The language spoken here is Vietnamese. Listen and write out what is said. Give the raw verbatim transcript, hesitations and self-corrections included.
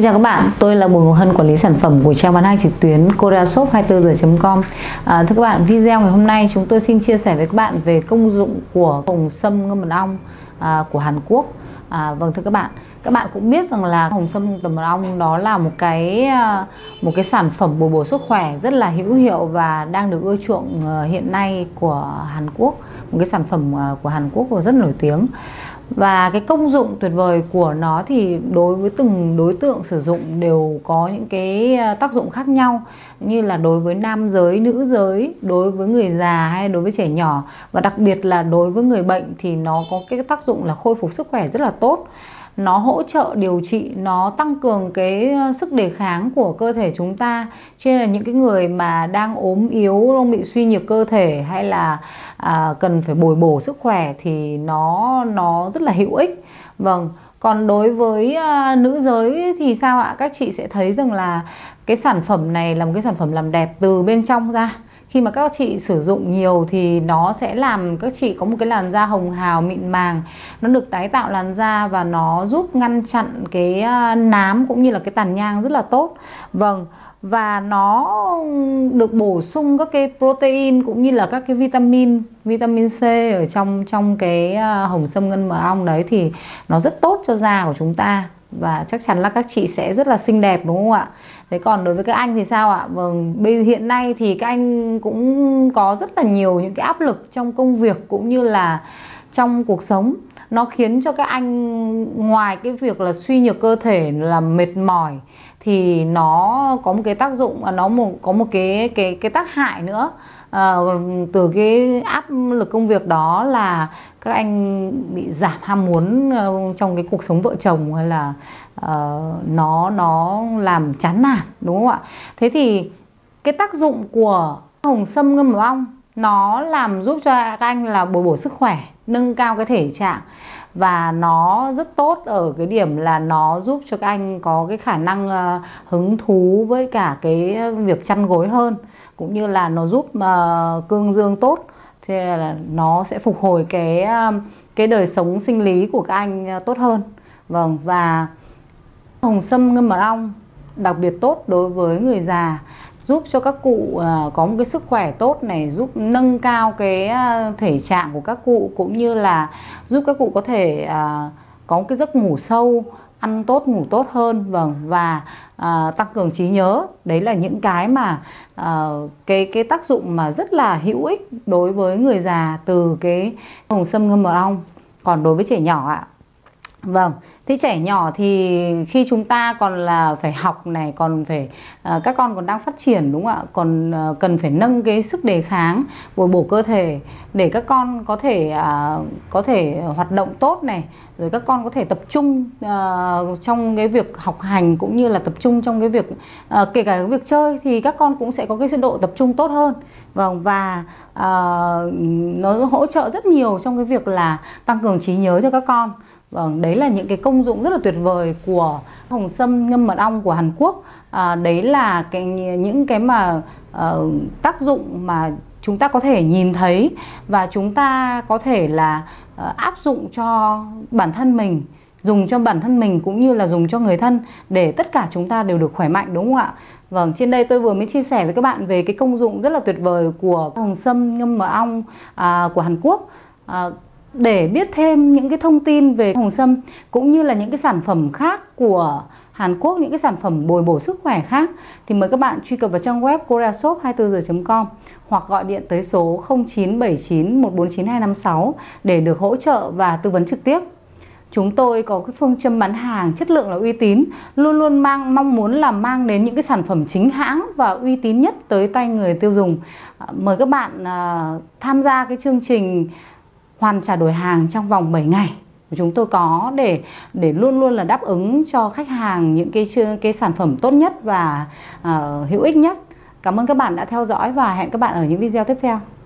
Xin chào các bạn, tôi là Bùi Ngọc Hân, quản lý sản phẩm của trang bán hàng trực tuyến Korea Shop hai mươi bốn h chấm com. à, Thưa các bạn, video ngày hôm nay chúng tôi xin chia sẻ với các bạn về công dụng của hồng sâm ngâm mật ong à, của Hàn Quốc. à, Vâng thưa các bạn, các bạn cũng biết rằng là hồng sâm ngâm mật ong đó là một cái một cái sản phẩm bồi bổ sức khỏe rất là hữu hiệu và đang được ưa chuộng hiện nay của Hàn Quốc. Một cái sản phẩm của Hàn Quốc rất nổi tiếng. Và cái công dụng tuyệt vời của nó thì đối với từng đối tượng sử dụng đều có những cái tác dụng khác nhau, như là đối với nam giới, nữ giới, đối với người già hay đối với trẻ nhỏ, và đặc biệt là đối với người bệnh thì nó có cái tác dụng là khôi phục sức khỏe rất là tốt. Nó hỗ trợ điều trị, nó tăng cường cái sức đề kháng của cơ thể chúng ta, cho nên là những cái người mà đang ốm yếu, đang bị suy nhược cơ thể hay là à, cần phải bồi bổ sức khỏe thì nó nó rất là hữu ích. Vâng, còn đối với à, nữ giới thì sao ạ? Các chị sẽ thấy rằng là cái sản phẩm này là một cái sản phẩm làm đẹp từ bên trong ra. Khi mà các chị sử dụng nhiều thì nó sẽ làm các chị có một cái làn da hồng hào, mịn màng. Nó được tái tạo làn da và nó giúp ngăn chặn cái nám cũng như là cái tàn nhang rất là tốt. Vâng, và nó được bổ sung các cái protein cũng như là các cái vitamin vitamin C ở trong trong cái hồng sâm ngâm mật ong đấy, thì nó rất tốt cho da của chúng ta. Và chắc chắn là các chị sẽ rất là xinh đẹp, đúng không ạ? Thế còn đối với các anh thì sao ạ? Vâng, bây hiện nay thì các anh cũng có rất là nhiều những cái áp lực trong công việc cũng như là trong cuộc sống. Nó khiến cho các anh ngoài cái việc là suy nhược cơ thể, là mệt mỏi, thì nó có một cái tác dụng, nó một, có một cái cái cái tác hại nữa. À, từ cái áp lực công việc đó là các anh bị giảm ham muốn trong cái cuộc sống vợ chồng, hay là uh, nó nó làm chán nản, đúng không ạ? Thế thì cái tác dụng của hồng sâm ngâm mật ong nó làm giúp cho các anh là bồi bổ sức khỏe, nâng cao cái thể trạng, và nó rất tốt ở cái điểm là nó giúp cho các anh có cái khả năng uh, hứng thú với cả cái việc chăn gối hơn, cũng như là nó giúp uh, cương dương tốt, thì là nó sẽ phục hồi cái uh, cái đời sống sinh lý của các anh uh, tốt hơn. Vâng, và hồng sâm ngâm mật ong đặc biệt tốt đối với người già, giúp cho các cụ uh, có một cái sức khỏe tốt này, giúp nâng cao cái uh, thể trạng của các cụ, cũng như là giúp các cụ có thể uh, có một cái giấc ngủ sâu, ăn tốt, ngủ tốt hơn. Vâng, và à, tăng cường trí nhớ. Đấy là những cái mà à, cái cái tác dụng mà rất là hữu ích đối với người già từ cái hồng sâm ngâm mật ong. Còn đối với trẻ nhỏ ạ, vâng, thế trẻ nhỏ thì khi chúng ta còn là phải học này, còn phải à, các con còn đang phát triển, đúng không ạ? Còn à, cần phải nâng cái sức đề kháng, bồi bổ cơ thể để các con có thể à, có thể hoạt động tốt này, rồi các con có thể tập trung à, trong cái việc học hành, cũng như là tập trung trong cái việc à, kể cả cái việc chơi, thì các con cũng sẽ có cái độ tập trung tốt hơn. Vâng, và à, nó hỗ trợ rất nhiều trong cái việc là tăng cường trí nhớ cho các con. Vâng, đấy là những cái công dụng rất là tuyệt vời của hồng sâm ngâm mật ong của Hàn Quốc. à, Đấy là cái, những cái mà uh, tác dụng mà chúng ta có thể nhìn thấy, và chúng ta có thể là uh, áp dụng cho bản thân mình, dùng cho bản thân mình cũng như là dùng cho người thân, để tất cả chúng ta đều được khỏe mạnh, đúng không ạ? Vâng, trên đây tôi vừa mới chia sẻ với các bạn về cái công dụng rất là tuyệt vời của hồng sâm ngâm mật ong à, của Hàn Quốc. à, Để biết thêm những cái thông tin về hồng sâm cũng như là những cái sản phẩm khác của Hàn Quốc, những cái sản phẩm bồi bổ sức khỏe khác, thì mời các bạn truy cập vào trang web Korea Shop hai mươi bốn h chấm com hoặc gọi điện tới số không chín bảy chín một bốn chín hai năm sáu để được hỗ trợ và tư vấn trực tiếp. Chúng tôi có cái phương châm bán hàng chất lượng là uy tín, luôn luôn mang mong muốn là mang đến những cái sản phẩm chính hãng và uy tín nhất tới tay người tiêu dùng. Mời các bạn à, tham gia cái chương trình hoàn trả đổi hàng trong vòng bảy ngày của chúng tôi có, để để luôn luôn là đáp ứng cho khách hàng những cái cái sản phẩm tốt nhất và uh, hữu ích nhất. Cảm ơn các bạn đã theo dõi và hẹn các bạn ở những video tiếp theo.